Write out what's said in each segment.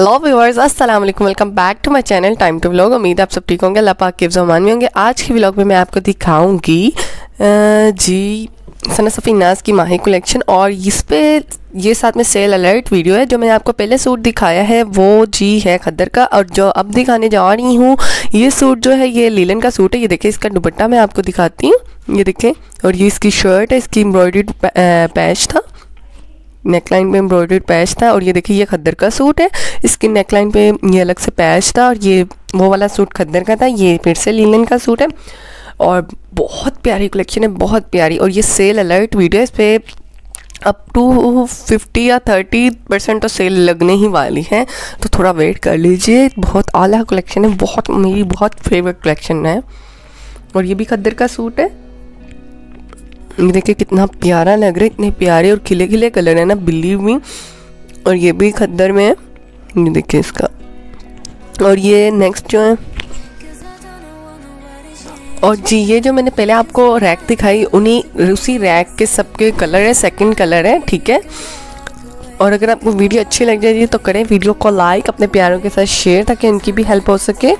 Hello viewers, अस्सलाम वालेकुम, welcome back to my channel time to vlog. उम्मीद आप सब ठीक होंगे, अल्लाह पाक के हिफ्ज़ अमान में होंगे। आज के व्लॉग में मैं आपको दिखाऊंगी जी सना सफीनाज़ की माही कलेक्शन, और इस पे ये साथ में सेल अलर्ट वीडियो है। जो मैंने आपको पहले सूट दिखाया है वो जी है खद्दर का, और जो अब दिखाने जा रही हूँ ये सूट जो है ये लीलन का सूट है। ये देखें, इसका दुपट्टा मैं आपको दिखाती हूँ, ये देखें। और ये इसकी शर्ट है, इसकी एम्ब्रॉयडर्ड पैच था, नेकलाइन पे एम्ब्रॉयडर्ड पैच था। और ये देखिए ये खद्दर का सूट है, इसकी नेकलाइन पे ये अलग से पैच था। और ये वो वाला सूट खद्दर का था, ये फिर से लीलन का सूट है। और बहुत प्यारी कलेक्शन है, बहुत प्यारी। और ये सेल अलर्ट वीडियो है, इस पर अप टू 50 या 30% तो सेल लगने ही वाली है, तो थोड़ा वेट कर लीजिए। बहुत आला कलेक्शन है, बहुत मेरी बहुत फेवरेट कलेक्शन है। और ये भी खद्दर का सूट है, देखिए कितना प्यारा लग रहा है, इतने प्यारे और खिले खिले कलर है ना, बिलीव मी। और ये भी खद्दर में है, ये देखिए इसका। और ये नेक्स्ट जो है, और जी ये जो मैंने पहले आपको रैक दिखाई उन्हीं उसी रैक के सबके कलर है, सेकंड कलर है, ठीक है। और अगर आपको वीडियो अच्छी लग जाएगी तो करें वीडियो को लाइक, अपने प्यारों के साथ शेयर, ताकि उनकी भी हेल्प हो सके।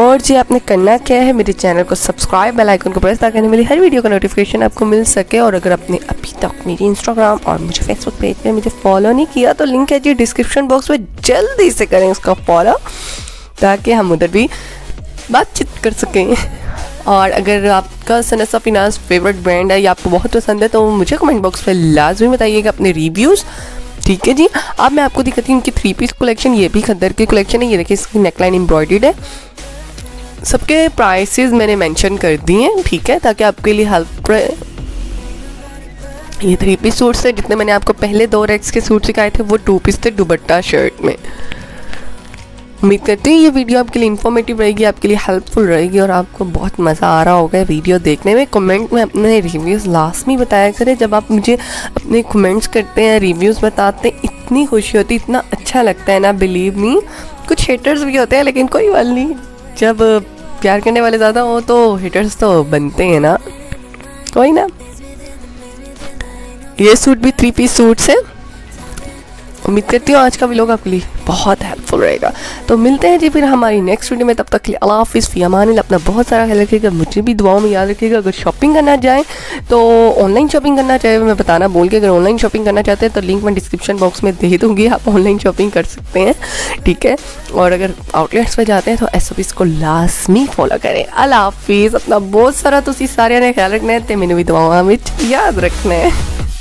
और जी आपने करना क्या है, मेरे चैनल को सब्सक्राइब, बेल आइकन को प्रेस, ताकि मेरी हर वीडियो का नोटिफिकेशन आपको मिल सके। और अगर आपने अभी तक मेरी इंस्टाग्राम और मुझे फेसबुक पेज पे मुझे फॉलो नहीं किया तो लिंक है जी डिस्क्रिप्शन बॉक्स में, जल्दी से करें उसका फॉलो, ताकि हम उधर भी बातचीत कर सकें। और अगर आपका सना सफीनाज़ फेवरेट ब्रांड है या आपको बहुत पसंद है तो मुझे कमेंट बॉक्स पर लाजमी बताइएगा अपने रिव्यूज़, ठीक है जी। अब मैं आपको दिखाती हूँ इनकी थ्री पीस कलेक्शन। ये भी खद्दर की कलेक्शन है, ये देखिए इसकी नेकलाइन एम्ब्रॉयडर्ड है। सबके प्राइसेस मैंने मेंशन कर दिए हैं, ठीक है, ताकि आपके लिए हेल्प रहे। ये थ्री पीस सूट्स थे, जितने मैंने आपको पहले दो रैक्स के सूट सिखाए थे वो टू पीस थे दुपट्टा शर्ट में। उम्मीद करती हूँ ये वीडियो आपके लिए इन्फॉर्मेटिव रहेगी, आपके लिए हेल्पफुल रहेगी, और आपको बहुत मज़ा आ रहा होगा वीडियो देखने में। कमेंट में अपने रिव्यूज़ लाजमी बताया करें। जब आप मुझे अपने कमेंट्स करते हैं, रिव्यूज़ बताते हैं, इतनी खुशी होती, इतना अच्छा लगता है ना, बिलीव मी। कुछ हेटर्स भी होते हैं लेकिन कोई बात नहीं, जब प्यार करने वाले ज़्यादा हो तो हिटर्स तो बनते हैं ना, कोई ना। ये सूट भी थ्री पीस सूट्स है। उम्मीद करती हूँ आज का व्लॉग आपके लिए बहुत हेल्पफुल रहेगा। तो मिलते हैं जी फिर हमारी नेक्स्ट वीडियो में, तब तक के लिए अल्लाह हाफिज़, फी अमानिल्लाह। अपना बहुत सारा ख्याल रखिएगा, मुझे भी दुआओं में याद रखिएगा। अगर शॉपिंग करना चाहें तो ऑनलाइन शॉपिंग करना चाहे, मैं बताना बोल के, अगर ऑनलाइन शॉपिंग करना चाहते हैं तो लिंक मैं डिस्क्रिप्शन बॉक्स में दे दूँगी, आप ऑनलाइन शॉपिंग कर सकते हैं, ठीक है। और अगर आउटलेट्स पर जाते हैं तो SOPs को लाजमी फॉलो करें। अल्लाह हाफिज़, अपना बहुत सारा तुसीं सारियां ने ख्याल रखना है, ते मैनू भी दुआओं में याद रखना है।